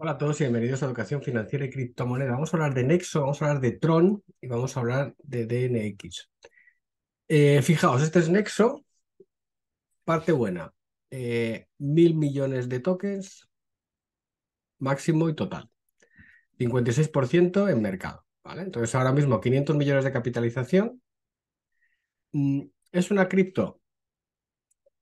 Hola a todos y bienvenidos a Educación Financiera y Criptomoneda. Vamos a hablar de Nexo, vamos a hablar de Tron y vamos a hablar de DNX. Fijaos, este es Nexo, parte buena. 1.000 millones de tokens, máximo y total. 56% en mercado, ¿vale? Entonces ahora mismo 500 millones de capitalización. Es una cripto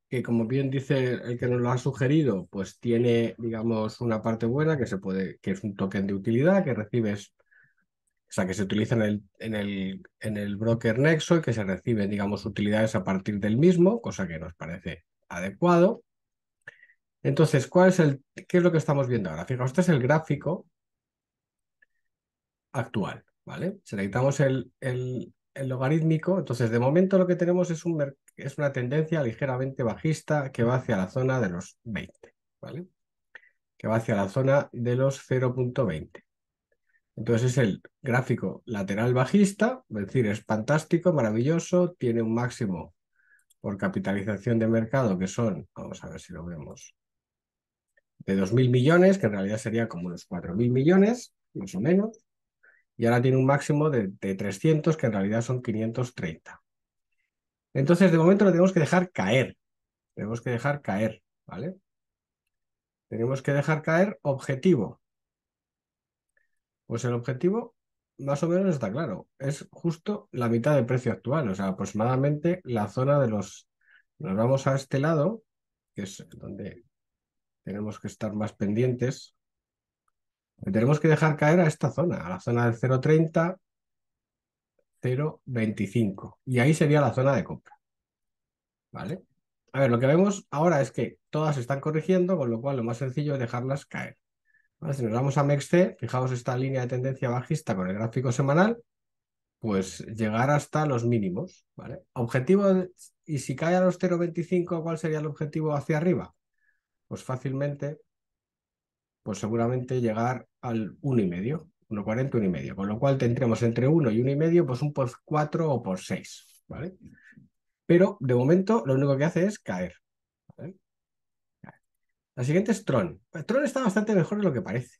que, como bien dice el que nos lo ha sugerido, pues tiene, digamos, una parte buena que es un token de utilidad que recibes, o sea, que se utiliza en el broker Nexo y que se reciben, digamos, utilidades a partir del mismo, cosa que nos parece adecuado. Entonces, ¿qué es lo que estamos viendo ahora? Fijaos, este es el gráfico actual, ¿vale? Selectamos el logarítmico. Entonces, de momento lo que tenemos es una tendencia ligeramente bajista que va hacia la zona de los 20, ¿vale? Que va hacia la zona de los 0.20. Entonces es el gráfico lateral bajista, es decir, es fantástico, maravilloso, tiene un máximo por capitalización de mercado que son, vamos a ver si lo vemos, de 2.000 millones, que en realidad sería como unos 4.000 millones, más o menos. Y ahora tiene un máximo de 300, que en realidad son 530. Entonces, de momento lo tenemos que dejar caer. Tenemos que dejar caer, ¿vale? Tenemos que dejar caer objetivo. Pues el objetivo, más o menos, está claro. Es justo la mitad del precio actual, o sea, aproximadamente la zona de los... Nos vamos a este lado, que es donde tenemos que estar más pendientes. Tenemos que dejar caer a esta zona, a la zona del 0.30, 0.25. Y ahí sería la zona de compra, ¿vale? A ver, lo que vemos ahora es que todas están corrigiendo, con lo cual lo más sencillo es dejarlas caer, ¿vale? Si nos vamos a MEXC, fijaos esta línea de tendencia bajista con el gráfico semanal, pues llegar hasta los mínimos, ¿vale? Objetivo, y si cae a los 0.25, ¿cuál sería el objetivo hacia arriba? Pues fácilmente... pues seguramente llegar al 1,5, 1,40, 1,5, con lo cual tendremos entre 1 y 1,5, pues un por 4 o por 6, ¿vale? Pero de momento lo único que hace es caer, ¿vale? La siguiente es Tron. Tron está bastante mejor de lo que parece,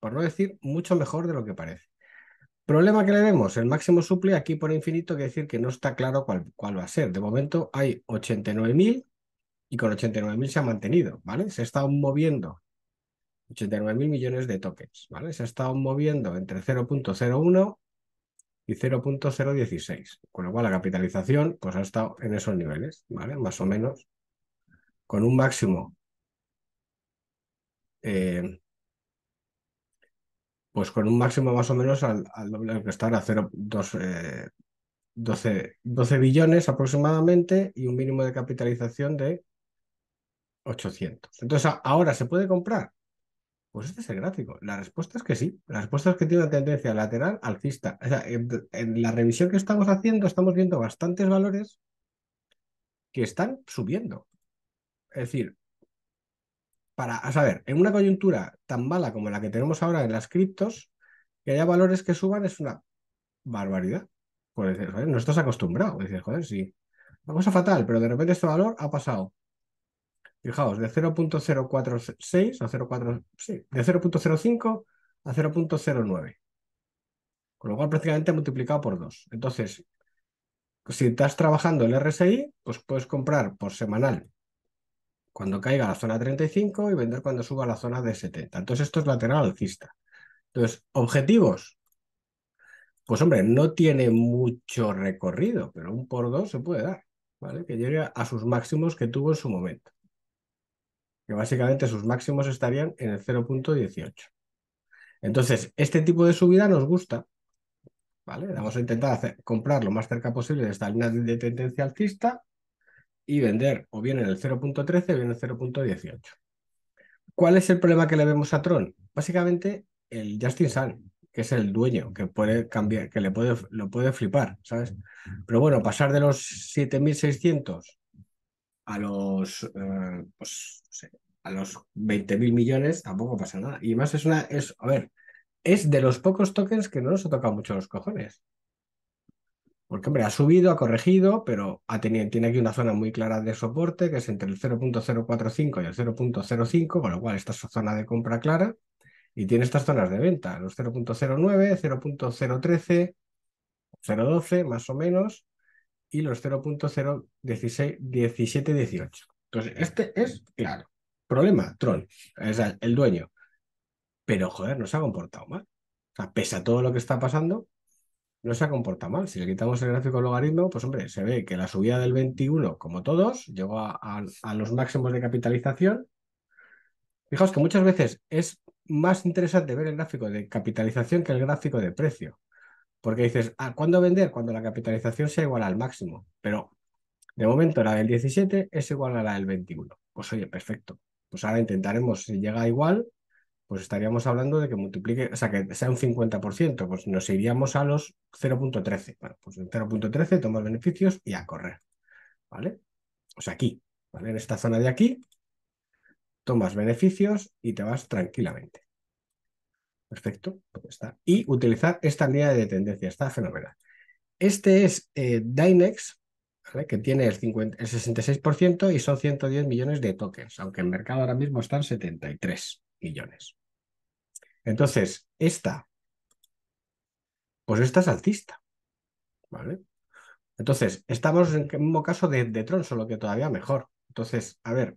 por no decir mucho mejor de lo que parece. Problema que le vemos, el máximo supply aquí por infinito, quiere decir que no está claro cuál va a ser. De momento hay 89.000 y con 89.000 se ha mantenido, ¿vale? Se está moviendo. 89.000 millones de tokens, ¿vale? Se ha estado moviendo entre 0.01 y 0.016, con lo cual la capitalización pues ha estado en esos niveles, ¿vale? Más o menos, con un máximo pues con un máximo más o menos al doble del que está ahora, 12 billones aproximadamente, y un mínimo de capitalización de 800. Entonces, ¿ahora se puede comprar? Pues este es el gráfico. La respuesta es que sí. La respuesta es que tiene una tendencia lateral alcista. O sea, en la revisión que estamos haciendo, estamos viendo bastantes valores que están subiendo. Es decir, a saber, en una coyuntura tan mala como la que tenemos ahora en las criptos, que haya valores que suban es una barbaridad. Por decir, joder, no estás acostumbrado. Dices, joder, sí. Vamos a fatal, pero de repente este valor ha pasado. Fijaos, de 0.046 a 0.4, sí, de 0.05 a 0.09. Con lo cual prácticamente multiplicado por 2. Entonces, si estás trabajando el RSI, pues puedes comprar por semanal cuando caiga a la zona 35 y vender cuando suba a la zona de 70. Entonces esto es lateral alcista. Entonces, objetivos. Pues hombre, no tiene mucho recorrido, pero un por 2 se puede dar, ¿vale? Que llegue a sus máximos que tuvo en su momento, que básicamente sus máximos estarían en el 0.18. Entonces, este tipo de subida nos gusta, ¿vale? Vamos a intentar comprar lo más cerca posible de esta línea de tendencia alcista y vender o bien en el 0.13 o bien en el 0.18. ¿Cuál es el problema que le vemos a Tron? Básicamente, el Justin Sun, que es el dueño, que puede cambiar, que lo puede flipar, ¿sabes? Pero bueno, pasar de los 7.600... a los 20.000 millones tampoco pasa nada. Y más es de los pocos tokens que no nos ha tocado mucho los cojones. Porque, hombre, ha subido, ha corregido, pero tiene aquí una zona muy clara de soporte, que es entre el 0.045 y el 0.05, con lo cual esta es su zona de compra clara. Y tiene estas zonas de venta, los 0.09, 0.013, 0.12 más o menos, y los 0.016, 17, 18. Entonces, este es claro. Problema, Tron, es el dueño. Pero, joder, no se ha comportado mal. O sea, pese a todo lo que está pasando, no se ha comportado mal. Si le quitamos el gráfico logaritmo, pues hombre, se ve que la subida del 21, como todos, llegó a los máximos de capitalización. Fijaos que muchas veces es más interesante ver el gráfico de capitalización que el gráfico de precio. Porque dices, ah, ¿cuándo vender? Cuando la capitalización sea igual al máximo. Pero de momento la del 17 es igual a la del 21. Pues oye, perfecto. Pues ahora intentaremos, si llega igual, pues estaríamos hablando de que multiplique, o sea, que sea un 50%, pues nos iríamos a los 0.13. Bueno, pues en 0.13 tomas beneficios y a correr, ¿vale? O sea, aquí, ¿vale? En esta zona de aquí, tomas beneficios y te vas tranquilamente. Perfecto, pues está. Y utilizar esta línea de tendencia, está fenomenal. Este es Dynex, ¿vale? Que tiene el 66% y son 110 millones de tokens, aunque en mercado ahora mismo están 73 millones. Entonces, esta es alcista, ¿vale? Entonces, estamos en el mismo caso de Tron, solo que todavía mejor. Entonces, a ver,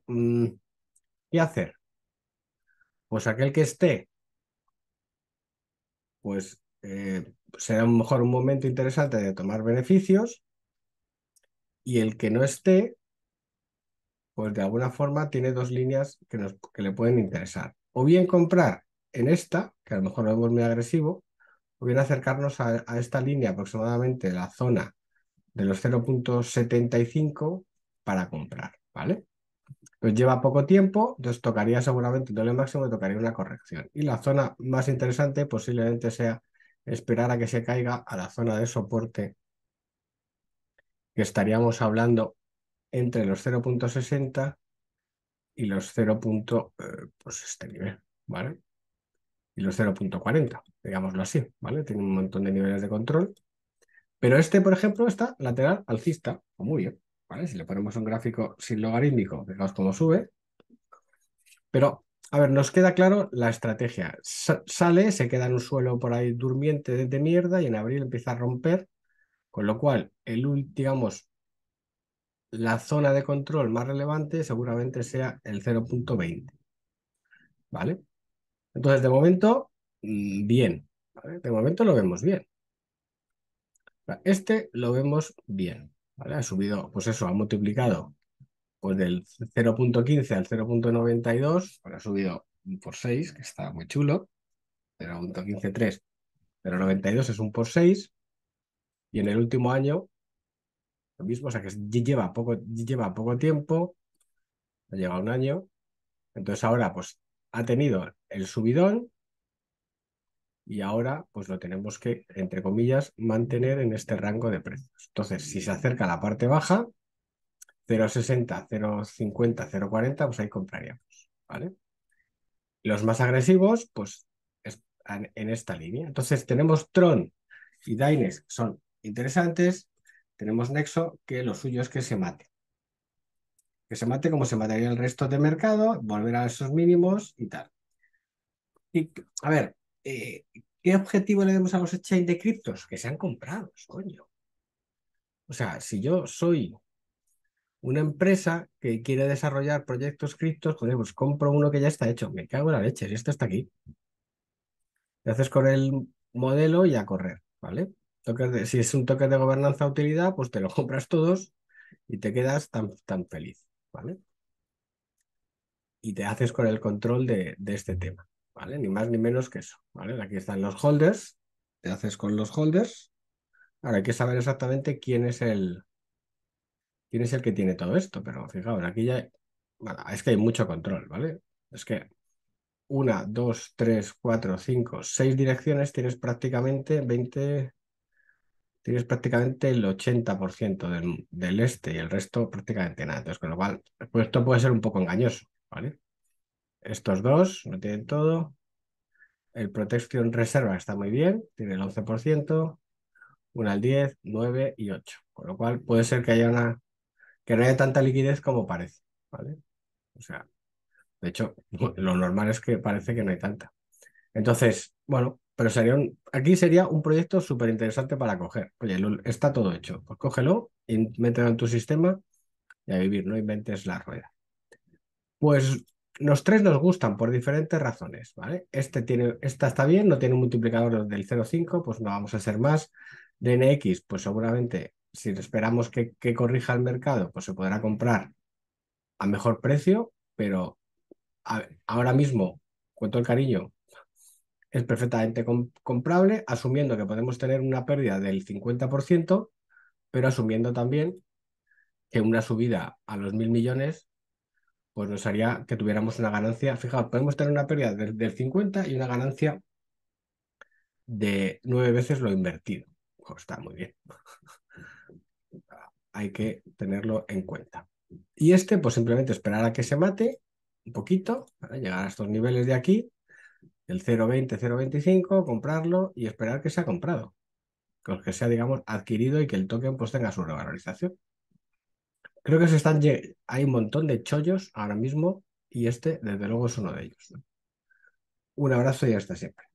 ¿qué hacer? Pues aquel que esté, pues será mejor un momento interesante de tomar beneficios, y el que no esté, pues de alguna forma tiene dos líneas que le pueden interesar. O bien comprar en esta, que a lo mejor lo vemos muy agresivo, o bien acercarnos a esta línea, aproximadamente la zona de los 0.75 para comprar, ¿vale? Pues lleva poco tiempo, entonces tocaría seguramente, no el máximo, tocaría una corrección. Y la zona más interesante posiblemente sea esperar a que se caiga a la zona de soporte, que estaríamos hablando entre los 0.60 y los 0. Pues este nivel, ¿vale? Y los 0.40, digámoslo así, ¿vale? Tiene un montón de niveles de control. Pero este, por ejemplo, está lateral alcista, muy bien, ¿vale? Si le ponemos un gráfico sin logarítmico, fijaos cómo sube. Pero, a ver, nos queda claro la estrategia. Sale, se queda en un suelo por ahí durmiente de mierda y en abril empieza a romper, con lo cual, digamos, la zona de control más relevante seguramente sea el 0.20, ¿vale? Entonces, de momento, bien, ¿vale? De momento lo vemos bien. Este lo vemos bien, ¿vale? Ha subido, pues eso, ha multiplicado pues del 0.15 al 0.92, ahora ha subido por 6, que está muy chulo, 0.153, 0.92 es un por 6, y en el último año lo mismo, o sea que lleva poco tiempo, ha llegado un año, entonces ahora pues ha tenido el subidón y ahora pues lo tenemos que, entre comillas, mantener en este rango de precios. Entonces, si se acerca a la parte baja, 0.60, 0.50, 0.40, pues ahí compraríamos, ¿vale? Los más agresivos, pues en esta línea. Entonces tenemos Tron y Dynex, son interesantes. Tenemos Nexo, que lo suyo es que se mate. Que se mate como se mataría el resto de mercado, volver a esos mínimos y tal. Y, a ver, ¿qué objetivo le damos a los exchange de criptos? Que sean comprados, coño. O sea, si yo soy una empresa que quiere desarrollar proyectos criptos, pues compro uno que ya está hecho. Me cago en la leche, si esto está aquí. Te haces con el modelo y a correr, ¿vale? Si es un token de gobernanza utilidad, pues te lo compras todos y te quedas tan feliz, ¿vale? Y te haces con el control de este tema, ¿vale? Ni más ni menos que eso, ¿vale? Aquí están los holders, te haces con los holders. Ahora hay que saber exactamente quién es el que tiene todo esto, pero fijaos, aquí ya, bueno, es que hay mucho control, ¿vale? Es que 1, 2, 3, 4, 5, 6 direcciones tienes prácticamente 20... Tienes prácticamente el 80% del este y el resto prácticamente nada. Entonces, con lo cual, pues esto puede ser un poco engañoso, ¿vale? Estos dos no tienen todo. El Protection Reserva está muy bien, tiene el 11%, 1 al 10, 9 y 8. Con lo cual, puede ser que haya que no haya tanta liquidez como parece, ¿vale? O sea, de hecho, lo normal es que parece que no hay tanta. Entonces, bueno, pero sería aquí sería un proyecto súper interesante para coger. Oye, está todo hecho, pues cógelo, mételo en tu sistema y a vivir, no inventes la rueda. Pues los tres nos gustan por diferentes razones, ¿vale? Esta está bien, no tiene un multiplicador del 0,5, pues no vamos a hacer más. DNX, pues seguramente, si esperamos que corrija el mercado, pues se podrá comprar a mejor precio, pero ahora mismo, con todo el cariño, es perfectamente comprable, asumiendo que podemos tener una pérdida del 50%, pero asumiendo también que una subida a los 1.000 millones pues nos haría que tuviéramos una ganancia. Fijaos, podemos tener una pérdida del 50 y una ganancia de 9 veces lo invertido. Oh, está muy bien. Hay que tenerlo en cuenta. Y pues simplemente esperar a que se mate un poquito, ¿vale? Llegar a estos niveles de aquí, el 0,20, 0,25, comprarlo y esperar que sea comprado, que sea, digamos, adquirido y que el token pues tenga su revalorización. Creo que hay un montón de chollos ahora mismo y desde luego, es uno de ellos. Un abrazo y hasta siempre.